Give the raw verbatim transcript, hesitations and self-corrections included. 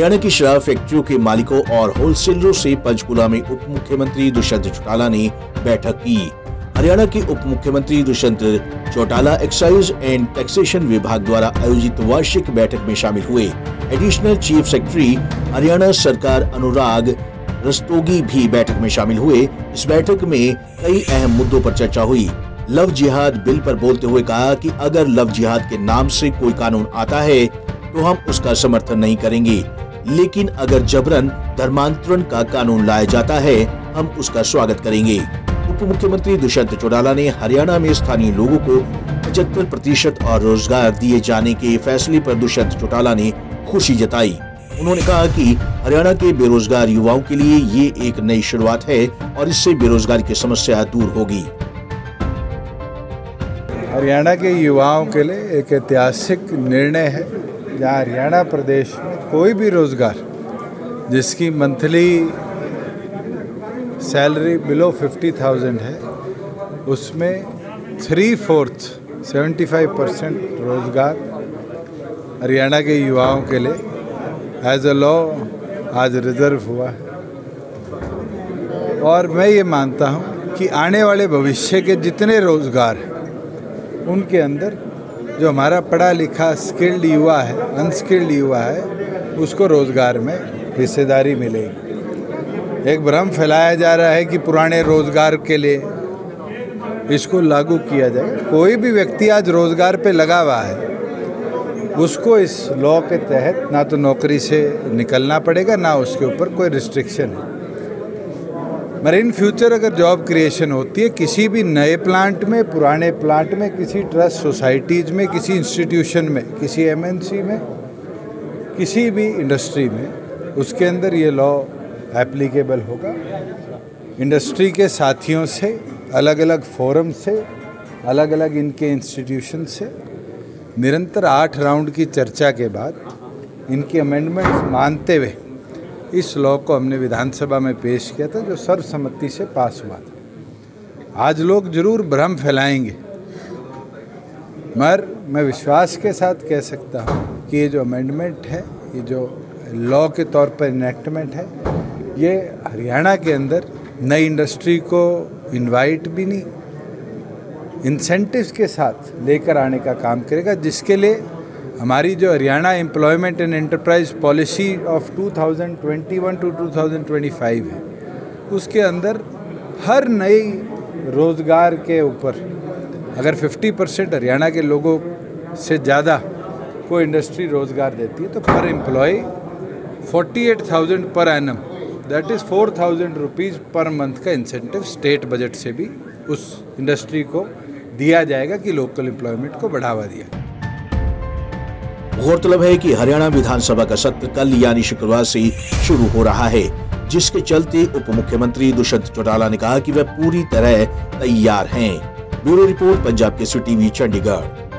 हरियाणा की शराब फैक्ट्रियों के मालिकों और होलसेलरों से पंचकुला में उप मुख्यमंत्री दुष्यंत चौटाला ने बैठक की। हरियाणा के उप मुख्यमंत्री Dushyant Chautala excise and taxation विभाग द्वारा आयोजित वार्षिक बैठक में शामिल हुए। एडिशनल चीफ सेक्रेटरी हरियाणा सरकार अनुराग रस्तोगी भी बैठक में शामिल हुए। इस बैठक में कई अहम मुद्दों पर चर्चा हुई। लव जिहाद बिल पर बोलते हुए कहा कि अगर लव जिहाद के नाम से कोई कानून आता है तो हम उसका समर्थन नहीं करेंगे, लेकिन अगर जबरन धर्मांतरण का कानून लाया जाता है हम उसका स्वागत करेंगे। उप मुख्यमंत्री दुष्यंत चौटाला ने हरियाणा में स्थानीय लोगों को पचहत्तर प्रतिशत और रोजगार दिए जाने के फैसले पर दुष्यंत चौटाला ने खुशी जताई। उन्होंने कहा कि हरियाणा के बेरोजगार युवाओं के लिए ये एक नई शुरुआत है और इससे बेरोजगारी की समस्या दूर होगी। हरियाणा के युवाओं के लिए एक ऐतिहासिक निर्णय है, जहाँ हरियाणा प्रदेश में कोई भी रोजगार जिसकी monthly salary below fifty thousand है, उसमें three fourth seventy five percent रोजगार हरियाणा के युवाओं के लिए एज अ लॉ आज रिजर्व हुआ है। और मैं ये मानता हूँ कि आने वाले भविष्य के जितने रोजगार हैं उनके अंदर जो हमारा पढ़ा लिखा स्किल्ड युवा है, अनस्किल्ड युवा है, उसको रोजगार में हिस्सेदारी मिलेगी। एक भ्रम फैलाया जा रहा है कि पुराने रोजगार के लिए इसको लागू किया जाए। कोई भी व्यक्ति आज रोजगार पे लगा हुआ है उसको इस लॉ के तहत ना तो नौकरी से निकलना पड़ेगा, ना उसके ऊपर कोई रिस्ट्रिक्शन है। मगर इन फ्यूचर अगर जॉब क्रिएशन होती है किसी भी नए प्लांट में, पुराने प्लांट में, किसी ट्रस्ट सोसाइटीज़ में, किसी इंस्टीट्यूशन में, किसी एमएनसी में, किसी भी इंडस्ट्री में, उसके अंदर ये लॉ एप्लीकेबल होगा। इंडस्ट्री के साथियों से, अलग अलग फोरम से, अलग अलग इनके इंस्टीट्यूशन से निरंतर आठ राउंड की चर्चा के बाद इनके अमेंडमेंट्स मानते हुए इस लॉ को हमने विधानसभा में पेश किया था, जो सर्वसम्मति से पास हुआ था। आज लोग जरूर भ्रम फैलाएंगे, मगर मैं विश्वास के साथ कह सकता हूँ कि ये जो अमेंडमेंट है, ये जो लॉ के तौर पर इनेक्टमेंट है, ये हरियाणा के अंदर नई इंडस्ट्री को इन्वाइट भी नहीं, इंसेंटिव्स के साथ लेकर आने का काम करेगा, जिसके लिए हमारी जो Haryana employment and enterprise policy of two thousand twenty one to two thousand twenty five है, उसके अंदर हर नए रोज़गार के ऊपर अगर फिफ्टी परसेंट हरियाणा के लोगों से ज़्यादा कोई इंडस्ट्री रोज़गार देती है तो per employee forty eight thousand per annum, that is four thousand rupees per month का इंसेंटिव स्टेट बजट से भी उस इंडस्ट्री को दिया जाएगा कि लोकल एम्प्लॉयमेंट को बढ़ावा दिया। गौरतलब है कि हरियाणा विधानसभा का सत्र कल यानी शुक्रवार से शुरू हो रहा है, जिसके चलते उप मुख्यमंत्री दुष्यंत चौटाला ने कहा कि वह पूरी तरह तैयार हैं। ब्यूरो रिपोर्ट पंजाब के सी टी वी चंडीगढ़।